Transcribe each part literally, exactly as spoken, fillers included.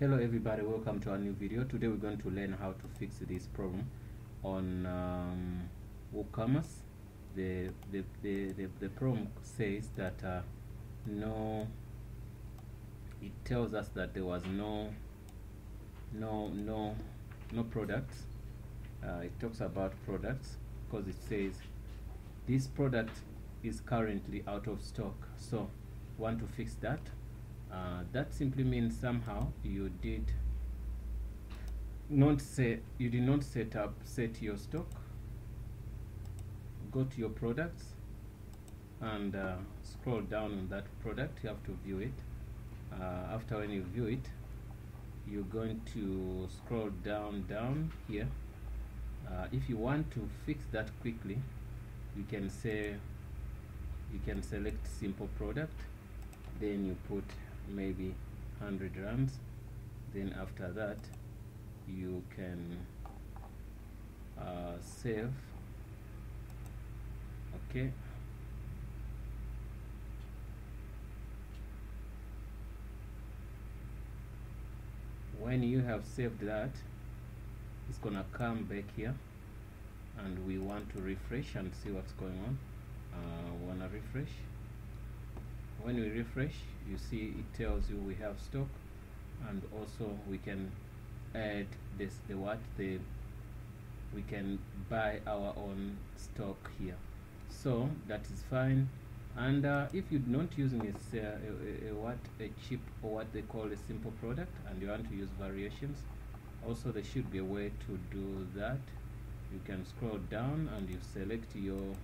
Hello everybody, welcome to our new video. Today we're going to learn how to fix this problem on um, WooCommerce. The the, the the the problem says that uh, no, it tells us that there was no no no no products. Uh, it talks about products because it says this product is currently out of stock. So want to fix that. Uh, that simply means somehow you did not say you did not set up set your stock. Go to your products and uh, scroll down on that product. You have to view it. Uh, after when you view it, you're going to scroll down down here. Uh, if you want to fix that quickly, you can say you can select simple product. Then you put maybe one hundred rands. Then after that you can uh, save. Okay, when you have saved that, it's gonna come back here and we want to refresh and see what's going on. Uh, wanna refresh. When we refresh, you see it tells you we have stock, and also we can add this the what the we can buy our own stock here. So that is fine. And uh, if you're not using a, a, a, a what a cheap or what they call a simple product and you want to use variations, also there should be a way to do that. You can scroll down and you select your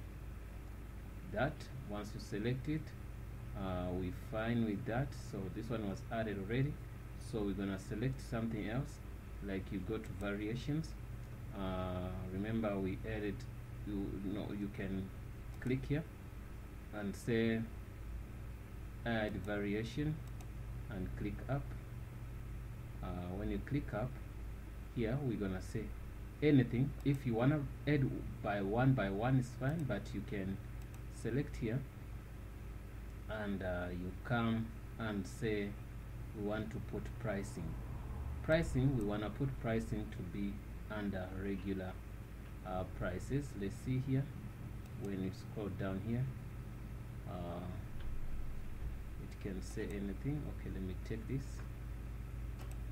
that. Once you select it, Uh, we're fine with that. So this one was added already, so we're gonna select something else. Like you go to variations, uh, remember we added you know you can click here and say add variation and click up. Uh, when you click up here, we're gonna say anything. If you wanna add by one by one is fine, but you can select here and uh, you come and say we want to put pricing pricing we want to put pricing to be under regular uh, prices. Let's see here. When you scroll down here, uh, it can say anything. Okay, let me take this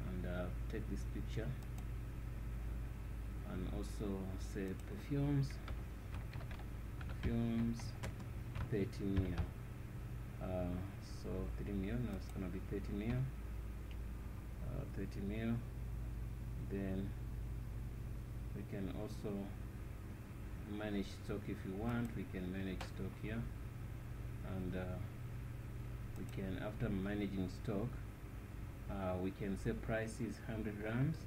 and uh, take this picture and also say perfumes perfumes thirteen mil. Uh, so three mil, now it's gonna be thirty mil, uh, thirty mil. Then we can also manage stock if you want. We can manage stock here, and uh, we can, after managing stock, uh, we can say price is one hundred rands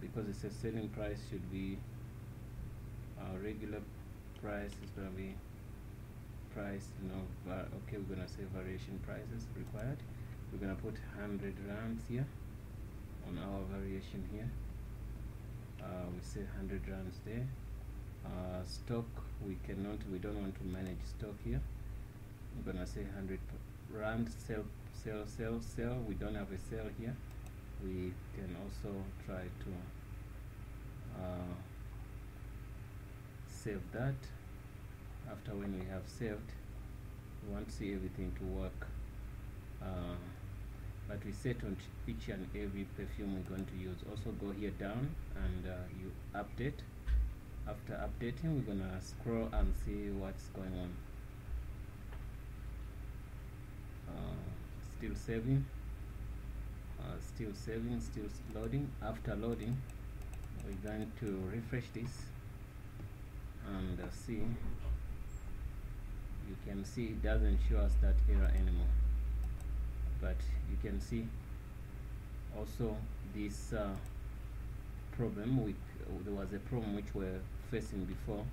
because it's a selling price. Should be our regular price is gonna be price, you know, okay, we're gonna say variation prices required. We're gonna put one hundred rands here on our variation here. Uh, we say one hundred rands there. Uh, stock, we cannot, we don't want to manage stock here. We're gonna say one hundred rands. Sell, sell, sell, sell. We don't have a sell here. We can also try to uh, save that. After when we have saved, we want to see everything to work, uh, but we set on each and every perfume we're going to use. Also go here down and uh, you update. After updating, we're gonna scroll and see what's going on. Uh, still saving, uh, still saving, still loading. After loading, we're going to refresh this and uh, see. You can see it doesn't show us that error anymore, but you can see also this uh, problem with uh, there was a problem which we were facing before.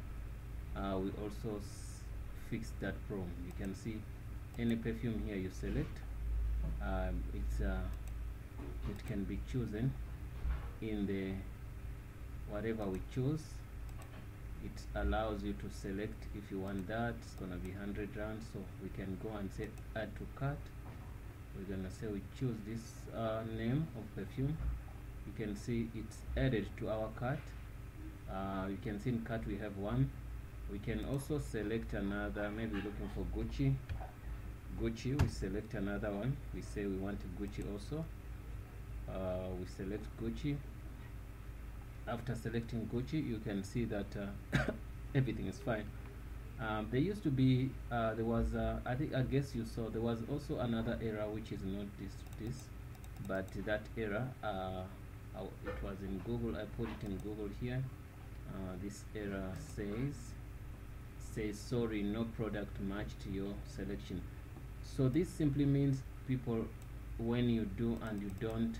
Uh, we also s fixed that problem. You can see any perfume here you select, uh, it's uh, it can be chosen in the whatever we choose. It allows you to select if you want that. It's gonna be one hundred rands, so we can go and say add to cart. we're gonna say we choose this uh, name of perfume. You can see it's added to our cart. Uh, you can see in cart we have one. We can also select another, maybe looking for Gucci. Gucci, we select another one. We say we want Gucci also. Uh, we select Gucci. After selecting Gucci, you can see that uh, everything is fine. Um, there used to be, uh, there was, uh, I think, I guess you saw, there was also another error which is not this, this, but that error, uh, it was in Google. I put it in Google here. Uh, this error says, says sorry, no product matched your selection. So this simply means people, when you do and you don't,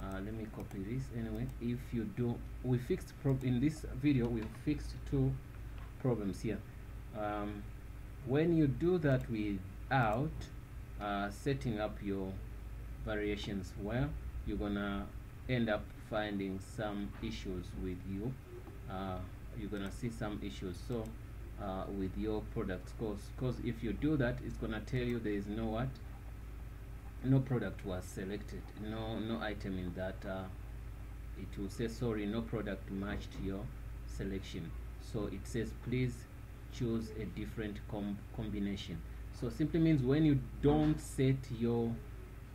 uh, let me copy this anyway. If you do, we fixed prob in this video. We fixed two problems here. Um, when you do that without uh, setting up your variations well, you're gonna end up finding some issues with you. Uh, you're gonna see some issues so uh, with your products, cause cause if you do that, it's gonna tell you there is no what, no product was selected, no no item in that. Uh, it will say sorry, no product matched your selection. So it says please choose a different com combination. So simply means when you don't set your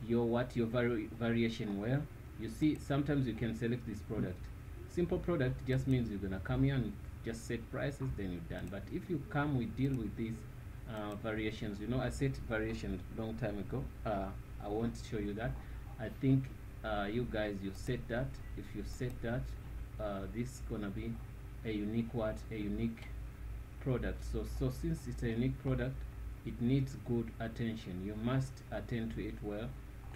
your what your vari variation well, you see sometimes you can select this product. Simple product just means you're gonna come here and just set prices, then you're done. But if you come, we deal with these uh, variations. You know, I set variations long time ago. Uh, I won't show you that. I think uh, you guys, you set that. If you set that, uh, this is gonna be a unique what a unique product. So so since it's a unique product, it needs good attention. You must attend to it well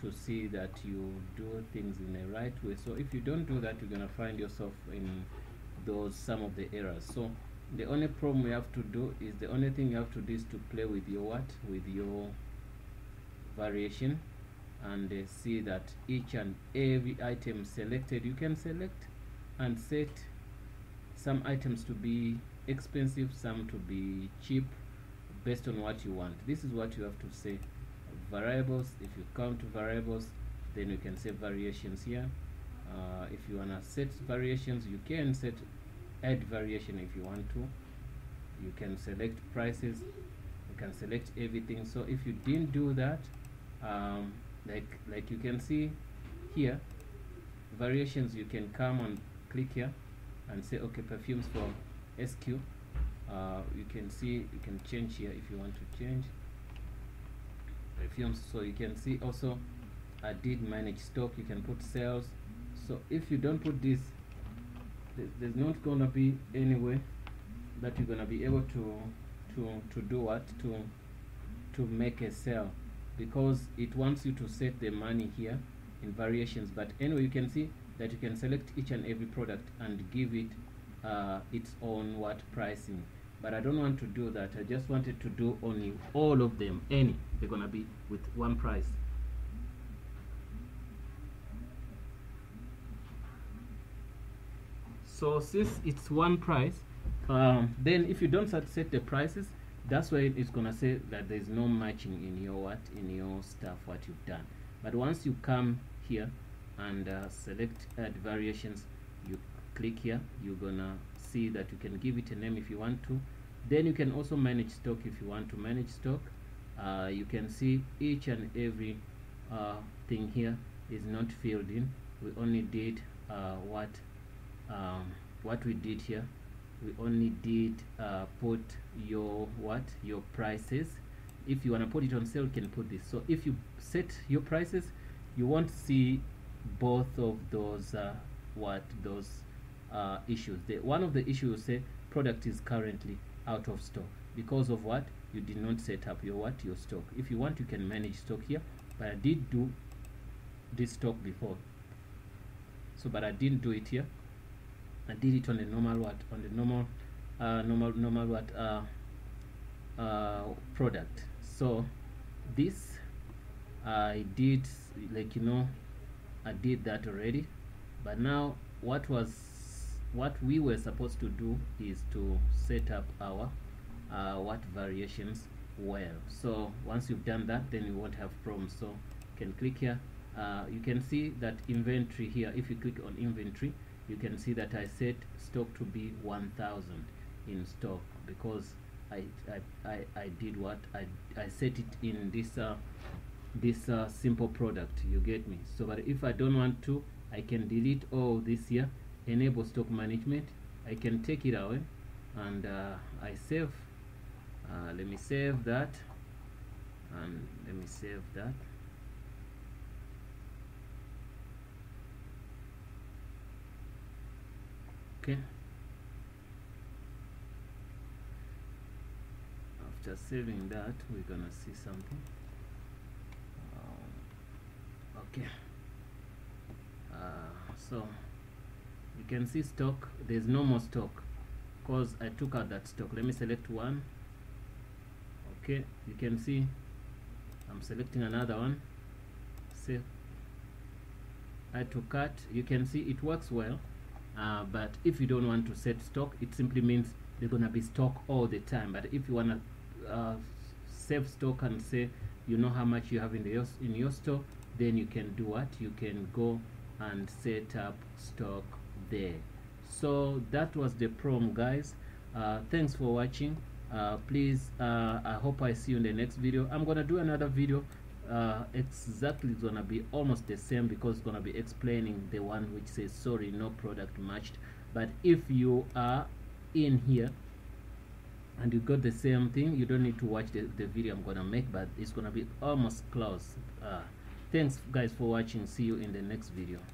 to see that you do things in the right way. So if you don't do that, you're gonna find yourself in those some of the errors. So the only problem you have to do is the only thing you have to do is to play with your what with your variation and uh, see that each and every item selected. You can select and set some items to be expensive, some to be cheap, based on what you want. This is what you have to say. Variables, if you come to variables, then you can set variations here. Uh, if you wanna set variations, you can set add variation if you want to. You can select prices, you can select everything. So if you didn't do that, um, like like you can see here, variations, you can come and click here and say okay, perfumes for S Q. Uh, you can see you can change here if you want to change perfumes. So you can see also I did manage stock. You can put sales. So if you don't put this, th there's not gonna be any way that you're gonna be able to to to do what to to make a sale, because it wants you to set the money here in variations. But anyway, you can see that you can select each and every product and give it uh, its own what pricing. But I don't want to do that. I just wanted to do only all of them, any they're gonna be with one price. So since it's one price, um, then if you don't set the prices, that's why it's gonna say that there's no matching in your what in your stuff what you've done. But once you come here and uh, select add variations, you click here, you're gonna see that you can give it a name if you want to. Then you can also manage stock if you want to manage stock. Uh, you can see each and every uh, thing here is not filled in. We only did uh, what um, what we did here. We only did uh, put your what your prices. If you wanna put it on sale, you can put this. So if you set your prices, you won't see both of those uh, what those uh, issues. The one of the issues say product is currently out of stock because of what you did not set up your what your stock. If you want, you can manage stock here, but I did do this stock before, so but I didn't do it here. I did it on the normal what on the normal uh, normal normal what uh, uh, product. So this I did, like you know, I did that already. But now what was what we were supposed to do is to set up our uh, what variations well. So once you've done that, then you won't have problems. So can click here. Uh, you can see that inventory here. If you click on inventory, you can see that I set stock to be one thousand in stock because I, I, I, I did what I, I set it in this uh, this uh, simple product, you get me? So but if I don't want to, I can delete all this here, enable stock management, I can take it away, and uh, I save. Uh, let me save that, and let me save that. Okay, after saving that, we're gonna see something. Um, okay, uh, so you can see stock, there's no more stock because I took out that stock. Let me select one. Okay, you can see I'm selecting another one. Save, add to cart. You can see it works well. Uh, but if you don't want to set stock, it simply means they're gonna be stock all the time. But if you wanna uh, save stock and say you know how much you have in the in your stock, then you can do what? You can go and set up stock there. So that was the problem, guys. Uh, thanks for watching. Uh, please, uh, I hope I see you in the next video. I'm gonna do another video. Uh, exactly, it's gonna be almost the same because it's gonna be explaining the one which says sorry, no product matched. But if you are in here and you got the same thing, you don't need to watch the, the video I'm gonna make, but it's gonna be almost close. Uh, thanks guys for watching. See you in the next video.